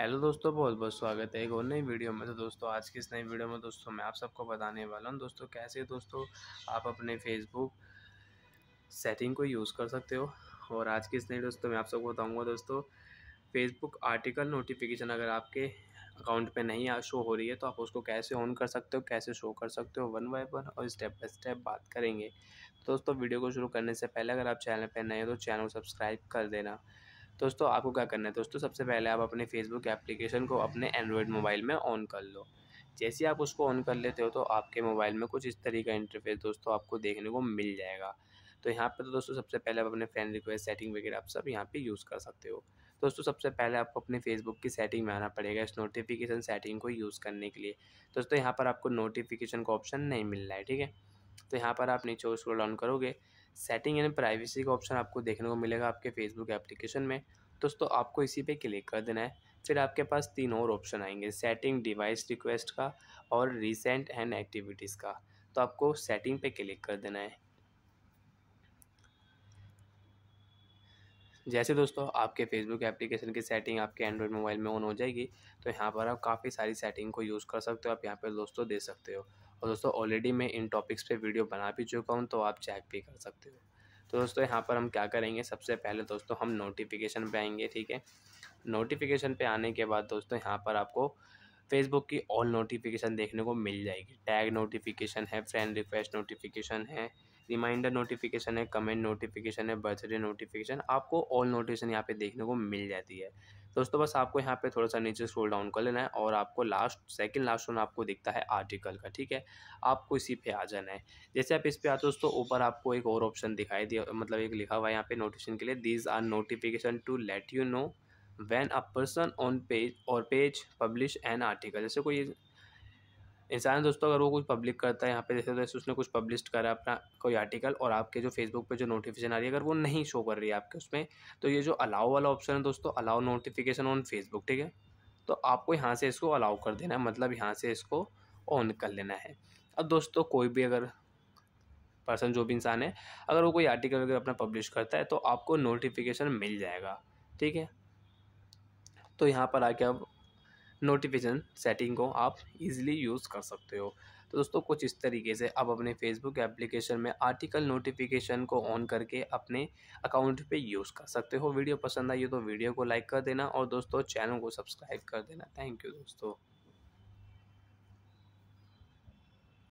Hello दोस्तों, बहुत बहुत स्वागत है एक और नई वीडियो में। तो दोस्तों आज की इस नई वीडियो में दोस्तों मैं आप सबको बताने वाला हूँ दोस्तों कैसे दोस्तों आप अपने फेसबुक सेटिंग को यूज़ कर सकते हो। और आज की इस नई दोस्तों मैं आप सबको बताऊँगा दोस्तों फेसबुक आर्टिकल नोटिफिकेशन अगर आपके अकाउंट पे नहीं शो हो रही है तो आप उसको कैसे ऑन कर सकते हो, कैसे शो कर सकते हो, वन बाय वन और स्टेप बाय स्टेप बात करेंगे। तो दोस्तों वीडियो को शुरू करने से पहले अगर आप चैनल पे नए हो तो चैनल को सब्सक्राइब कर देना। दोस्तों आपको क्या करना है दोस्तों, सबसे पहले आप अपने फेसबुक एप्लीकेशन को अपने एंड्रॉयड मोबाइल में ऑन कर लो। जैसे आप उसको ऑन कर लेते हो तो आपके मोबाइल में कुछ इस तरह का इंटरफेस दोस्तों आपको देखने को मिल जाएगा। तो यहाँ पर तो दोस्तों सबसे पहले आप अपने फ्रेंड रिक्वेस्ट सेटिंग वगैरह आप सब यहाँ पे यूज़ कर सकते हो। दोस्तों सबसे पहले आपको अपने फेसबुक की सेटिंग में आना पड़ेगा इस नोटिफिकेशन सेटिंग को यूज़ करने के लिए। दोस्तों यहाँ पर आपको नोटिफिकेशन का ऑप्शन नहीं मिल रहा है, ठीक है। तो यहाँ पर आप नीचे स्क्रॉल डाउन करोगे, सेटिंग एंड प्राइवेसी का ऑप्शन आपको देखने को मिलेगा आपके फेसबुक एप्लीकेशन में। दोस्तों आपको इसी पर क्लिक कर देना है। फिर आपके पास तीन और ऑप्शन आएंगे, सेटिंग, डिवाइस रिक्वेस्ट का और रिसेंट एंड एक्टिविटीज़ का। तो आपको सेटिंग पर क्लिक कर देना है। जैसे दोस्तों आपके फेसबुक एप्लीकेशन की सेटिंग आपके एंड्रॉयड मोबाइल में ऑन हो जाएगी तो यहाँ पर आप काफ़ी सारी सेटिंग को यूज़ कर सकते हो, आप यहाँ पर दोस्तों दे सकते हो। और दोस्तों ऑलरेडी मैं इन टॉपिक्स पे वीडियो बना भी चुका हूँ तो आप चेक भी कर सकते हो। तो दोस्तों यहाँ पर हम क्या करेंगे, सबसे पहले दोस्तों हम नोटिफिकेशन पर आएंगे, ठीक है। नोटिफिकेशन पर आने के बाद दोस्तों यहाँ पर आपको फेसबुक की ऑल नोटिफिकेशन देखने को मिल जाएगी। टैग नोटिफिकेशन है, फ्रेंड रिक्वेस्ट नोटिफिकेशन है, रिमाइंडर नोटिफिकेशन है, कमेंट नोटिफिकेशन है, बर्थडे नोटिफिकेशन, आपको ऑल नोटिफिकेशन यहाँ पे देखने को मिल जाती है। दोस्तों बस आपको यहाँ पे थोड़ा सा नीचे स्क्रॉल डाउन कर लेना है और आपको सेकंड लास्ट आपको दिखता है आर्टिकल का, ठीक है। आपको इसी पे आ जाना है। जैसे आप इस पर आते हो दोस्तों ऊपर आपको एक और ऑप्शन दिखाई दिया, मतलब एक लिखा हुआ है यहाँ पे नोटिफिकेशन के लिए, these are notification to let you know when a person on page और पेज पब्लिश एन आर्टिकल। जैसे कोई इंसान दोस्तों अगर वो कुछ पब्लिक करता है यहाँ पे, जैसे तो उसने कुछ पब्लिश करा अपना कोई आर्टिकल और आपके जो फेसबुक पे जो नोटिफिकेशन आ रही है अगर वो नहीं शो कर रही है आपके उसमें, तो ये जो अलाउ वाला ऑप्शन है दोस्तों, अलाउ नोटिफिकेशन ऑन फेसबुक, ठीक है। तो आपको यहाँ से इसको अलाउ कर देना है, मतलब यहाँ से इसको ऑन कर लेना है। अब दोस्तों कोई भी अगर पर्सन जो भी इंसान है अगर वो कोई आर्टिकल अगर अपना पब्लिश करता है तो आपको नोटिफिकेशन मिल जाएगा, ठीक है। तो यहाँ पर आके अब नोटिफिकेशन सेटिंग को आप इजीली यूज़ कर सकते हो। तो दोस्तों कुछ इस तरीके से आप अपने फेसबुक एप्लीकेशन में आर्टिकल नोटिफिकेशन को ऑन करके अपने अकाउंट पे यूज़ कर सकते हो। वीडियो पसंद आई हो तो वीडियो को लाइक कर देना और दोस्तों चैनल को सब्सक्राइब कर देना। थैंक यू दोस्तों।